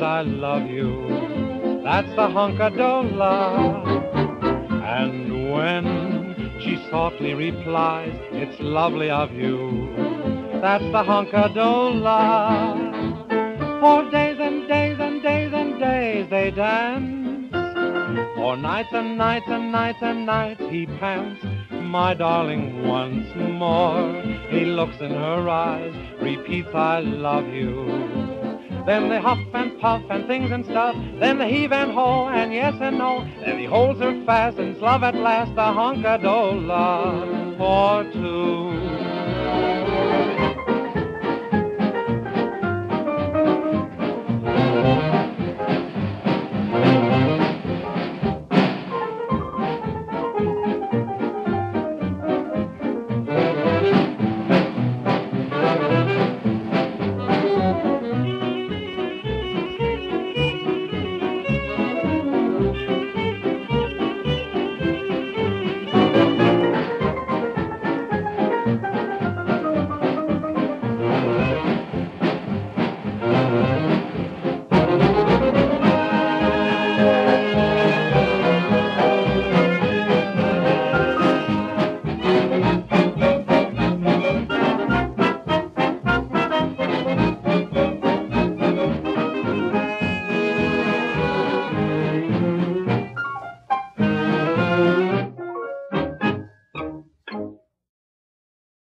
said I love you, that's the Hunkadola. And when she softly replies, it's lovely of you, that's the Hunkadola. For days and days and days and days they dance, for nights and nights and nights and nights he pants. My darling, once more, he looks in her eyes, repeats, I love you. Then they huff and puff and things and stuff, then they heave and haw and yes and no, then he holds her fast and's love at last, the Hunkadola for two.